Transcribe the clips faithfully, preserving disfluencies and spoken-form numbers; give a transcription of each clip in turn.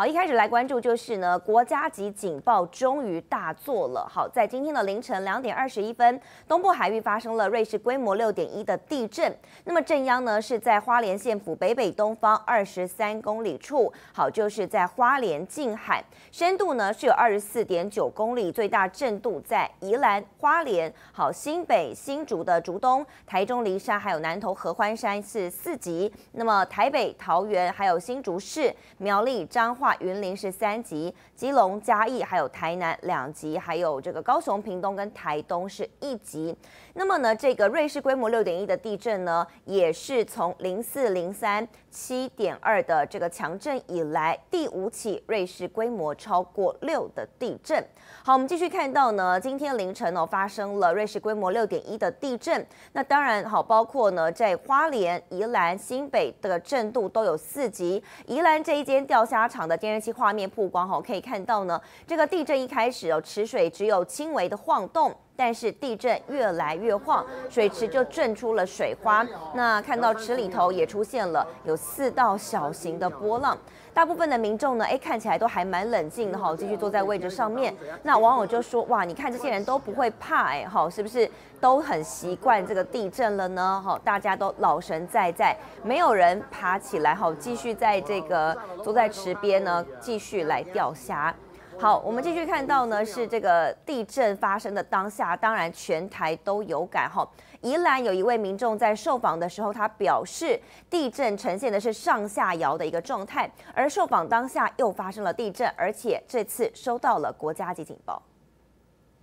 好，一开始来关注就是呢，国家级警报终于大作了。好，在今天的凌晨两点二十一分，东部海域发生了瑞士规模六点一的地震。那么震央呢是在花莲县府北北东方二十三公里处，好，就是在花莲近海，深度呢是有二十四点九公里，最大震度在宜兰、花莲、好新北、新竹的竹东、台中梨山还有南投合欢山是四级。那么台北、桃园还有新竹市、苗栗、彰化。 云林是三级，基隆、嘉义还有台南两级，还有这个高雄、屏东跟台东是一级。那么呢，这个瑞士规模六点一的地震呢，也是从零四零三七点二的这个强震以来第五起瑞士规模超过六的地震。好，我们继续看到呢，今天凌晨哦发生了瑞士规模六点一的地震。那当然好，包括呢在花莲、宜兰、新北的震度都有四级。宜兰这一间钓虾场的 监视器画面曝光后，可以看到呢，这个地震一开始哦，池水只有轻微的晃动。 但是地震越来越晃，水池就震出了水花。那看到池里头也出现了有四道小型的波浪。大部分的民众呢，哎，看起来都还蛮冷静的哈，继续坐在位置上面。那网友就说：哇，你看这些人都不会怕哎，哈，是不是都很习惯这个地震了呢？哈，大家都老神在在，没有人爬起来哈，继续在这个坐在池边呢，继续来钓虾。 好，我们继续看到呢，是这个地震发生的当下，当然全台都有感哈。宜兰有一位民众在受访的时候，他表示地震呈现的是上下摇的一个状态，而受访当下又发生了地震，而且这次收到了国家级警报。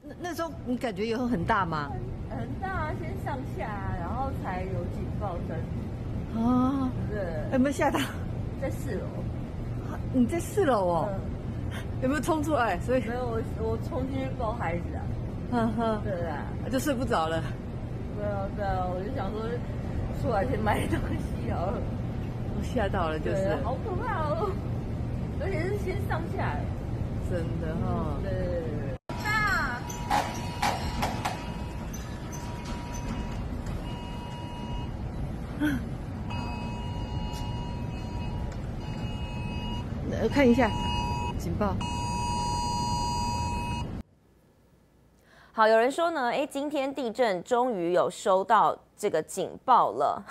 那那时候你感觉有很大吗？很, 很大，先上下，然后才有警报声。哦，对，有没有吓到？在四楼。啊，你在四楼哦。嗯 有没有冲出来？所以没有，我我冲进去抱孩子啊，哈哈，对啊，就睡不着了。对啊对啊，我就想说出来先买东西哦。我吓到了，就是。好可怕哦！而且是先上下来。真的哈。对对对。爸。呃，看一下。 警报。好，有人说呢，哎，今天地震终于有收到这个警报了。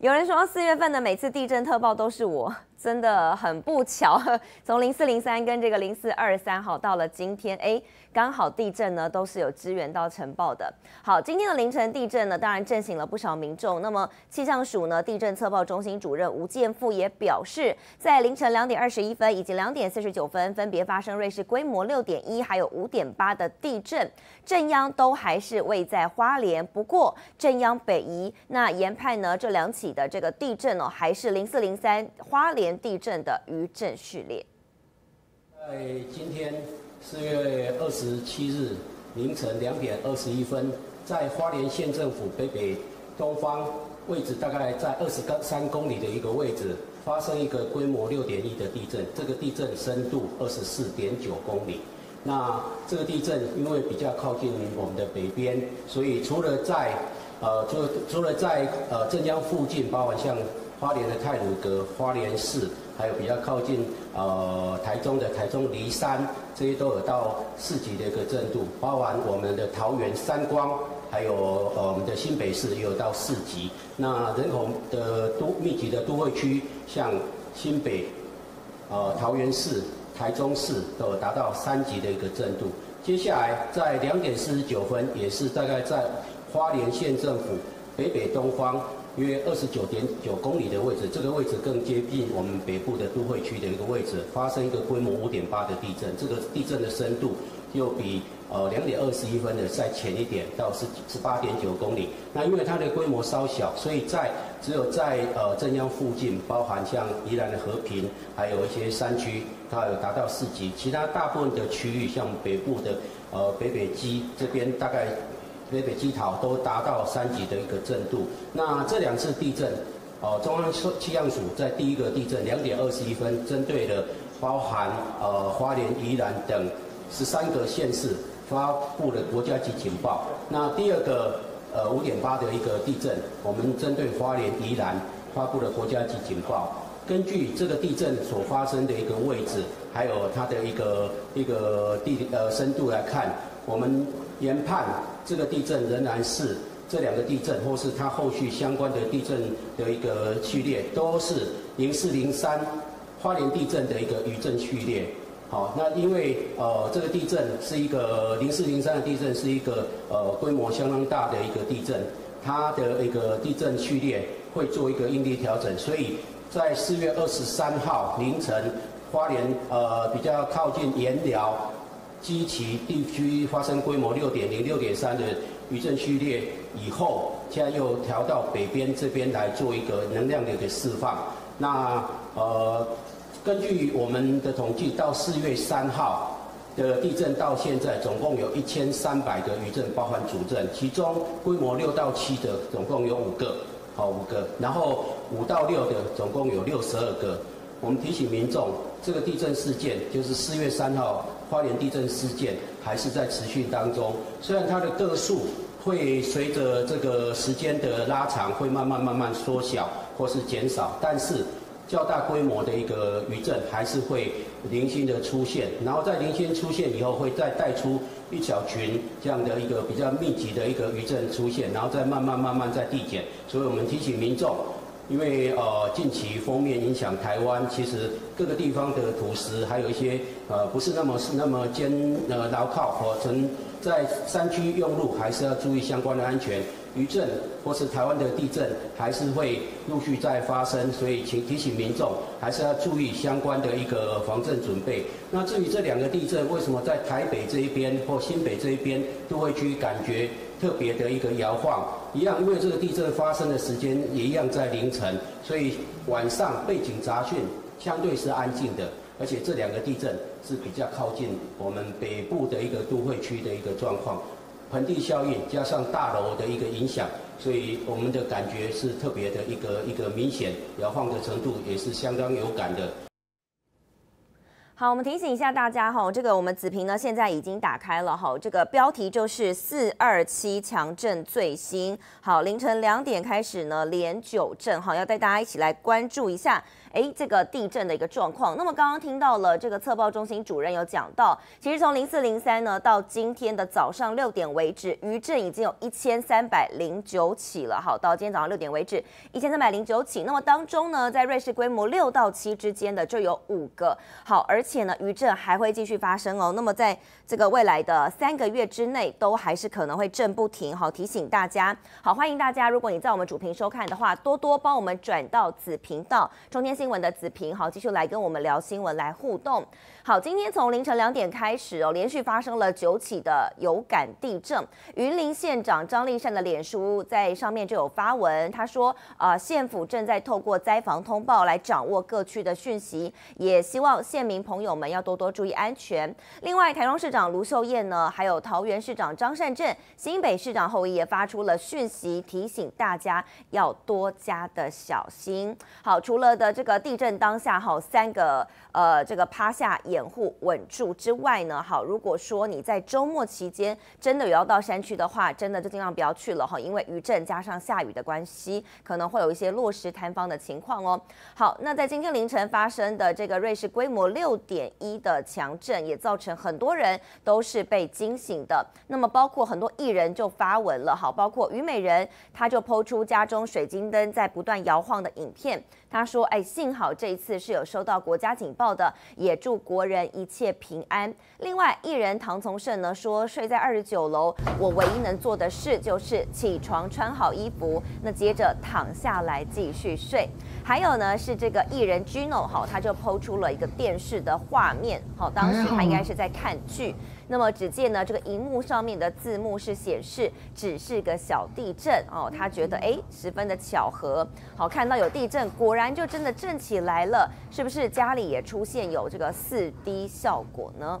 有人说四月份的每次地震特报都是我，真的很不巧，从零四零三跟这个零四二三号到了今天，哎，刚好地震呢都是有支援到晨报的。好，今天的凌晨地震呢，当然震醒了不少民众。那么气象署呢地震测报中心主任吴建富也表示，在凌晨两点二十一分以及两点四十九分分别发生瑞士规模六点一还有五点八的地震，震央都还是位在花莲，不过震央北移。那研判呢这两起 的这个地震哦，还是零四零三花莲地震的余震序列。在今天四月二十七日凌晨两点二十一分，在花莲县政府北北东方位置大概在二十三公里的一个位置，发生一个规模六点一的地震。这个地震深度二十四点九公里。那这个地震因为比较靠近我们的北边，所以除了在 呃，除除了在呃震央附近，包括像花莲的太鲁阁、花莲市，还有比较靠近呃台中的台中梨山，这些都有到四级的一个震度，包含我们的桃园三光，还有呃我们的新北市也有到四级。那人口的都密集的都会区，像新北、呃桃园市、台中市都有达到三级的一个震度。接下来在两点四十九分，也是大概在 花莲县政府北北东方约二十九点九公里的位置，这个位置更接近我们北部的都会区的一个位置，发生一个规模五点八的地震。这个地震的深度又比呃两点二十一分的再浅一点，到十十八点九公里。那因为它的规模稍小，所以在只有在呃震央附近，包含像宜兰的和平，还有一些山区，它有达到四级。其他大部分的区域，像北部的呃北北基这边，大概 北北基桃都达到三级的一个震度。那这两次地震，呃，中央气象署在第一个地震两点二十一分，针对了包含呃花莲、宜兰等十三个县市发布了国家级警报。那第二个呃五点八的一个地震，我们针对花莲、宜兰发布了国家级警报。根据这个地震所发生的一个位置，还有它的一个一个地呃深度来看，我们研判这个地震仍然是这两个地震，或是它后续相关的地震的一个序列，都是零四零三花莲地震的一个余震序列。好，那因为呃这个地震是一个零四零三的地震，是一个呃规模相当大的一个地震，它的一个地震序列会做一个应力调整，所以。 在四月二十三号凌晨，花莲呃比较靠近盐寮、基崎地区发生规模六点零、六点三的余震序列以后，现在又调到北边这边来做一个能量的一个释放。那呃，根据我们的统计，到四月三号。 的地震到现在总共有一千三百个余震，包含主震，其中规模六到七的总共有五个，好五个，然后五到六的总共有六十二个。我们提醒民众，这个地震事件就是四月三号花莲地震事件还是在持续当中，虽然它的个数会随着这个时间的拉长会慢慢慢慢缩小或是减少，但是。 较大规模的一个余震还是会零星的出现，然后在零星出现以后，会再带出一小群这样的一个比较密集的一个余震出现，然后再慢慢慢慢再递减。所以我们提醒民众，因为呃近期封面影响台湾，其实各个地方的土石还有一些呃不是那么是那么坚呃牢靠，或曾在山区用路还是要注意相关的安全。 余震或是台湾的地震还是会陆续在发生，所以请提醒民众还是要注意相关的一个防震准备。那至于这两个地震为什么在台北这一边或新北这一边都会去感觉特别的一个摇晃，一样，因为这个地震发生的时间也一样在凌晨，所以晚上背景杂讯相对是安静的，而且这两个地震是比较靠近我们北部的一个都会区的一个状况。 盆地效应加上大楼的一个影响，所以我们的感觉是特别的一个一个明显摇晃的程度也是相当有感的。好，我们提醒一下大家哈，这个我们子平呢现在已经打开了哈，这个标题就是四二七强震最新。好，凌晨两点开始呢连九震哈，要带大家一起来关注一下。 哎，这个地震的一个状况。那么刚刚听到了这个测报中心主任有讲到，其实从零四零三呢到今天的早上六点为止，余震已经有一千三百零九起了。好，到今天早上六点为止，一千三百零九起。那么当中呢，在芮氏规模六到七之间的就有五个。好，而且呢，余震还会继续发生哦。那么在这个未来的三个月之内，都还是可能会震不停。好，提醒大家。好，欢迎大家，如果你在我们主屏收看的话，多多帮我们转到子频道中天新。 新闻的子平，好，继续来跟我们聊新闻，来互动。好，今天从凌晨两点开始哦，连续发生了九起的有感地震。云林县长张丽善的脸书在上面就有发文，他说，呃，县府正在透过灾防通报来掌握各区的讯息，也希望县民朋友们要多多注意安全。另外，台中市长卢秀燕呢，还有桃园市长张善政、新北市长侯友宜也发出了讯息，提醒大家要多加的小心。好，除了的这个。 地震当下好，三个呃这个趴下掩护稳住之外呢，好，如果说你在周末期间真的有要到山区的话，真的就尽量不要去了哈，因为余震加上下雨的关系，可能会有一些落石坍方的情况哦。好，那在今天凌晨发生的这个芮氏规模 六点一 的强震，也造成很多人都是被惊醒的。那么包括很多艺人就发文了，好，包括虞美人，她就抛出家中水晶灯在不断摇晃的影片，她说，哎，幸。 幸好这一次是有收到国家警报的，也祝国人一切平安。另外，艺人唐从圣呢说，睡在二十九楼，我唯一能做的事就是起床穿好衣服，那接着躺下来继续睡。还有呢是这个艺人 Gino 好，他就抛出了一个电视的画面，好，当时他应该是在看剧。 那么只见呢，这个荧幕上面的字幕是显示只是个小地震哦，他觉得哎十分的巧合，好看到有地震，果然就真的震起来了，是不是家里也出现有这个四 D 效果呢？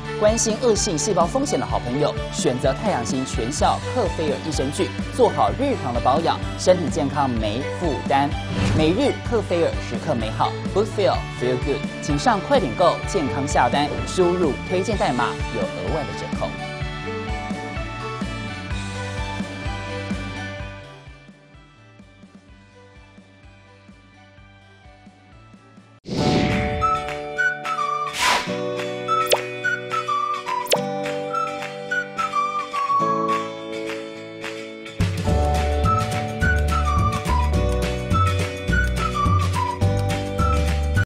关心恶性细胞风险的好朋友，选择太阳型全效克菲尔益生菌，做好日常的保养，身体健康没负担。每日克菲尔，时刻美好 ，Good Feel Feel Good， 请上快点购健康下单，输入推荐代码有额外的折扣。